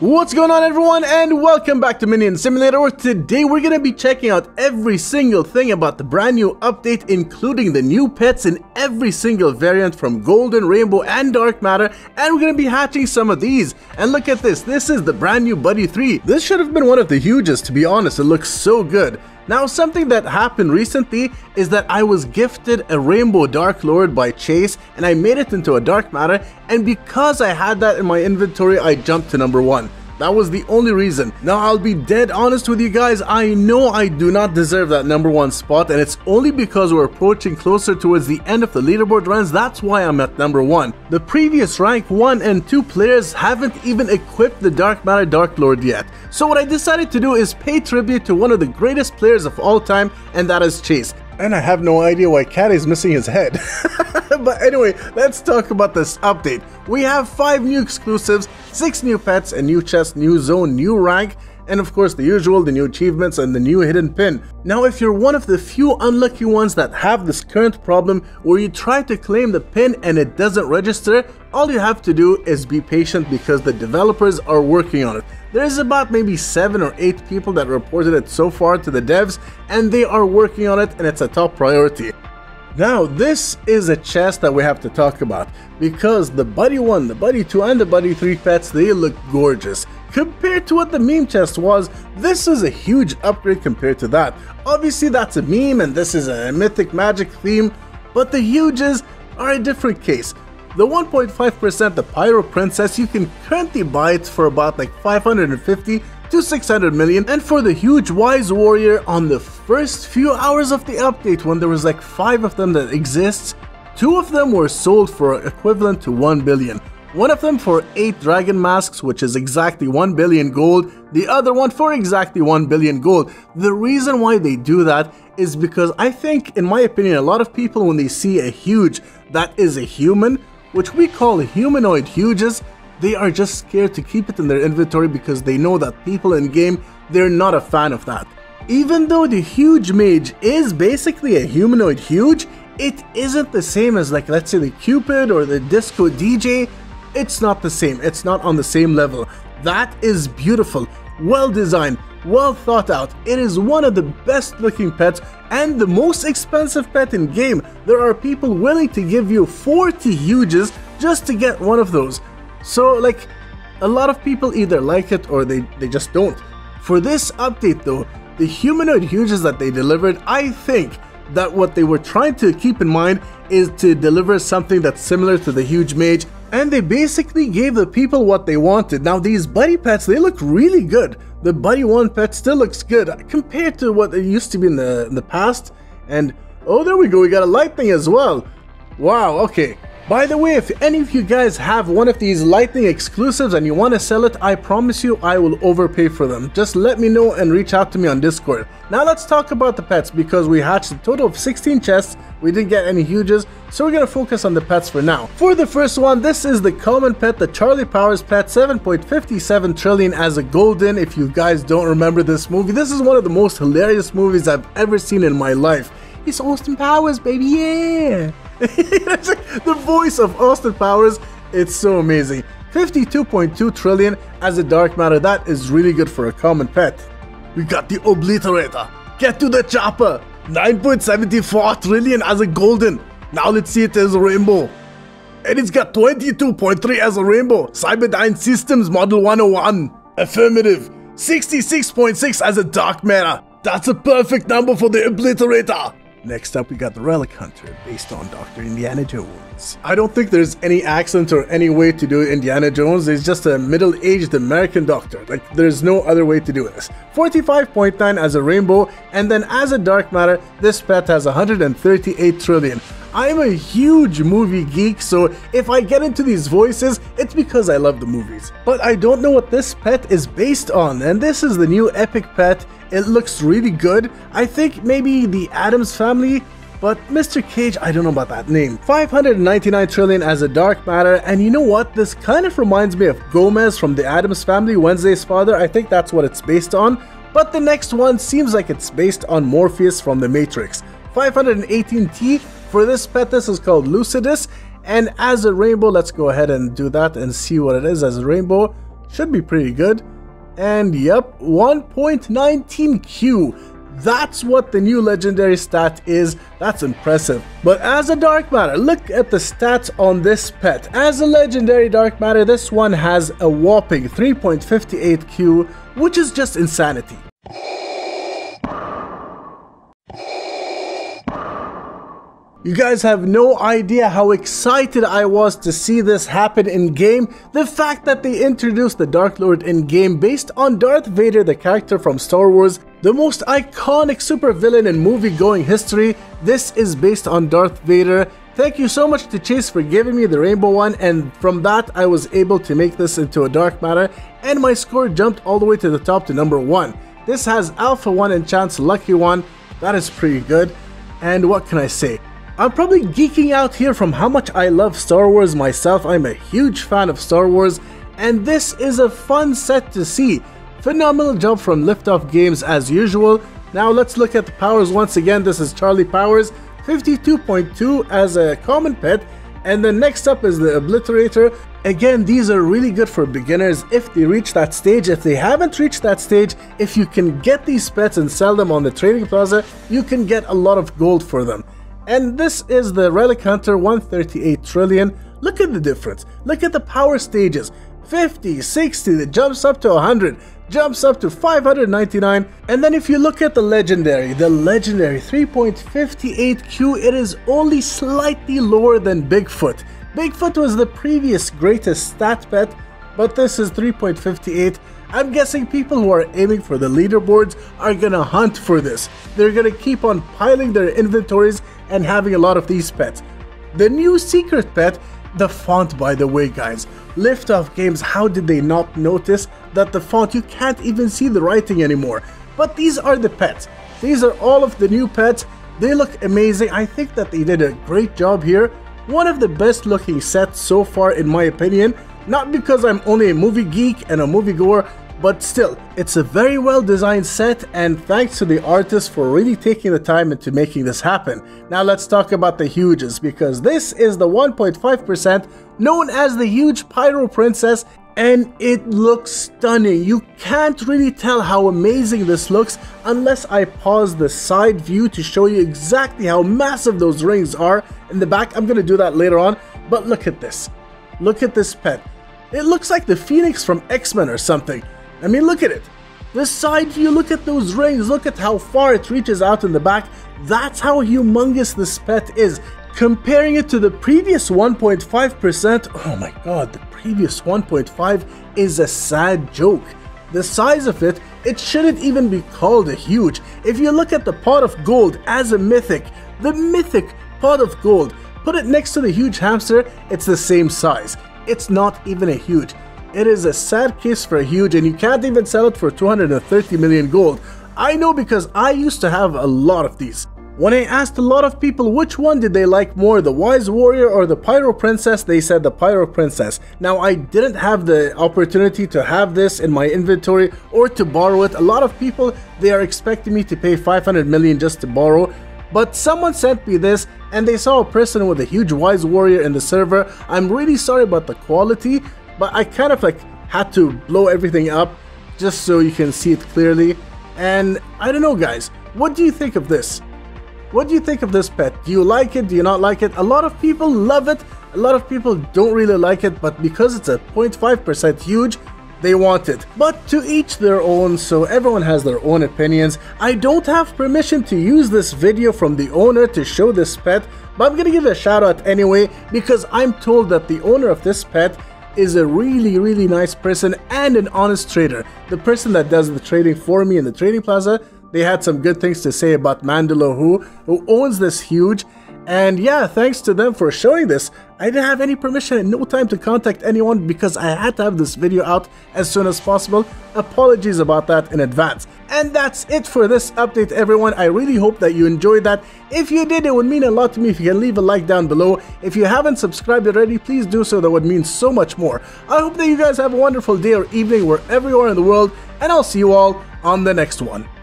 What's going on, everyone, and welcome back to Minion Simulator, where today we're going to be checking out every single thing about the brand new update, including the new pets in every single variant from Golden, Rainbow, and Dark Matter, and we're going to be hatching some of these. And look at this, this is the brand new Buddy 3. This should have been one of the hugest, to be honest. It looks so good. Now, something that happened recently is that I was gifted a Rainbow Dark Lord by Chase, and I made it into a Dark Matter, and because I had that in my inventory, I jumped to number 1. That was the only reason. Now, I'll be dead honest with you guys, I know I do not deserve that number 1 spot, and it's only because we're approaching closer towards the end of the leaderboard runs, that's why I'm at number 1. The previous rank 1 and 2 players haven't even equipped the Dark Matter Dark Lord yet. So what I decided to do is pay tribute to one of the greatest players of all time, and that is Chase. And I have no idea why Catty is missing his head. But anyway, let's talk about this update. We have 5 new exclusives, 6 new pets, a new chest, new zone, new rank, and of course the usual, the new achievements and the new hidden pin. Now, if you're one of the few unlucky ones that have this current problem where you try to claim the pin and it doesn't register, all you have to do is be patient because the developers are working on it. There's about maybe 7 or 8 people that reported it so far to the devs, and they are working on it, and it's a top priority. Now, this is a chest that we have to talk about because the Buddy 1, the Buddy 2, and the Buddy 3 pets, they look gorgeous. Compared to what the meme chest was, this is a huge upgrade compared to that. Obviously, that's a meme and this is a mythic magic theme, but the huges are a different case. The 1.5%, the Pyro Princess, you can currently buy it for about like 550 to 600 million, and for the huge Wise Warrior, on the first few hours of the update, when there was like 5 of them that exists, 2 of them were sold for equivalent to 1 billion. One of them for 8 dragon masks, which is exactly 1 billion gold, the other one for exactly 1 billion gold. The reason why they do that is because I think, in my opinion, a lot of people, when they see a huge that is a human, which we call humanoid huges, they are just scared to keep it in their inventory because they know that people in game, they're not a fan of that. Even though the huge mage is basically a humanoid huge, it isn't the same as, like, let's say the Cupid or the disco DJ. It's not the same, it's not on the same level. That is beautiful, well designed, well thought out. It is one of the best looking pets and the most expensive pet in game. There are people willing to give you 40 huges just to get one of those. So, like, a lot of people either like it or they just don't. For this update though, the humanoid huges that they delivered, I think that what they were trying to keep in mind is to deliver something that's similar to the huge mage, and they basically gave the people what they wanted. Now, these buddy pets, they look really good. The Buddy 1 pet still looks good compared to what it used to be in the past. And oh, there we go, we got a lightning as well. Wow, okay. By the way, if any of you guys have one of these lightning exclusives and you want to sell it, I promise you I will overpay for them. Just let me know and reach out to me on Discord. Now let's talk about the pets, because we hatched a total of 16 chests. We didn't get any huges, so we're going to focus on the pets for now. For the first one, this is the common pet, the Charlie Powers pet, 7.57 trillion as a golden. If you guys don't remember this movie, this is one of the most hilarious movies I've ever seen in my life. It's Austin Powers, baby, yeah! The voice of Austin Powers, it's so amazing. 52.2 trillion as a Dark Matter, that is really good for a common pet. We got the Obliterator, get to the chopper, 9.74 trillion as a golden. Now let's see it as a rainbow, and it's got 22.3 as a rainbow. Cyberdyne Systems Model 101, affirmative. 66.6 as a Dark Matter, that's a perfect number for the Obliterator. Next up, we got the Relic Hunter, based on Dr. Indiana Jones. I don't think there's any accent or any way to do Indiana Jones. It's just a middle-aged American doctor. Like, there's no other way to do this. 45.9 as a rainbow, and then as a Dark Matter, this pet has 138 trillion. I'm a huge movie geek, so if I get into these voices, it's because I love the movies. But I don't know what this pet is based on, and this is the new epic pet. It looks really good. I think maybe the Addams Family, but Mr. Cage, I don't know about that name. 599 trillion as a Dark Matter, and you know what? This kind of reminds me of Gomez from the Addams Family, Wednesday's father. I think that's what it's based on. But the next one seems like it's based on Morpheus from The Matrix. 518T for this pet. This is called Lucidus, and as a rainbow, let's go ahead and do that and see what it is as a rainbow. Should be pretty good. And yep, 1.19Q. That's what the new legendary stat is. That's impressive. But as a dark matter, look at the stats on this pet. As a legendary dark matter, this one has a whopping 3.58Q, which is just insanity. You guys have no idea how excited I was to see this happen in game. The fact that they introduced the Dark Lord in game based on Darth Vader, the character from Star Wars, the most iconic supervillain in movie-going history. This is based on Darth Vader. Thank you so much to Chase for giving me the rainbow one, and from that I was able to make this into a dark matter, and my score jumped all the way to the top to number 1. This has Alpha 1 and Chance Lucky 1. That is pretty good. And what can I say? I'm probably geeking out here from how much I love Star Wars myself. I'm a huge fan of Star Wars, and this is a fun set to see. Phenomenal job from Liftoff Games as usual. Now let's look at the powers once again. This is Charlie Powers, 52.2 as a common pet, and then next up is the Obliterator. Again, these are really good for beginners if they reach that stage. If they haven't reached that stage, if you can get these pets and sell them on the trading plaza, you can get a lot of gold for them. And this is the Relic Hunter, 138 trillion. Look at the difference. Look at the power stages. 50, 60, it jumps up to 100, jumps up to 599. And then if you look at the legendary 3.58Q, it is only slightly lower than Bigfoot. Bigfoot was the previous greatest stat pet, but this is 3.58. I'm guessing people who are aiming for the leaderboards are gonna hunt for this. They're gonna keep on piling their inventories and having a lot of these pets. The new secret pet, the font, by the way guys, Liftoff Games, how did they not notice that the font, you can't even see the writing anymore. But these are the pets. These are all of the new pets. They look amazing. I think that they did a great job here. One of the best looking sets so far in my opinion. Not because I'm only a movie geek and a moviegoer, but still, it's a very well designed set, and thanks to the artist for really taking the time into making this happen. Now let's talk about the huges, because this is the 1.5% known as the Huge Pyro Princess, and it looks stunning. You can't really tell how amazing this looks unless I pause the side view to show you exactly how massive those rings are in the back. I'm gonna do that later on, but look at this. Look at this pet. It looks like the Phoenix from X-Men or something. I mean, look at it. This side view, look at those rings, look at how far it reaches out in the back. That's how humongous this pet is. Comparing it to the previous 1.5%, oh my god, the previous 1.5 is a sad joke. The size of it, it shouldn't even be called a huge. If you look at the Pot of Gold as a mythic, the mythic Pot of Gold, put it next to the Huge Hamster, it's the same size. It's not even a huge. It is a sad case for a huge, and you can't even sell it for 230 million gold. I know, because I used to have a lot of these. When I asked a lot of people which one did they like more, the Wise Warrior or the Pyro Princess, they said the Pyro Princess. Now I didn't have the opportunity to have this in my inventory or to borrow it. A lot of people, they are expecting me to pay 500 million just to borrow. But someone sent me this, and they saw a person with a huge Wise Warrior in the server. I'm really sorry about the quality, but I kind of like had to blow everything up just so you can see it clearly. And I don't know guys, what do you think of this? What do you think of this pet? Do you like it? Do you not like it? A lot of people love it, a lot of people don't really like it, but because it's a 0.5% huge, they want it. But to each their own, so everyone has their own opinions. I don't have permission to use this video from the owner to show this pet, but I'm gonna give it a shout out anyway, because I'm told that the owner of this pet is a really nice person and an honest trader. The person that does the trading for me in the trading plaza, they had some good things to say about Mandalohu, who owns this huge. And yeah, thanks to them for showing this. I didn't have any permission and no time to contact anyone because I had to have this video out as soon as possible. Apologies about that in advance. And that's it for this update everyone. I really hope that you enjoyed that. If you did, it would mean a lot to me if you can leave a like down below. If you haven't subscribed already, please do so. That would mean so much more. I hope that you guys have a wonderful day or evening wherever you are in the world, and I'll see you all on the next one.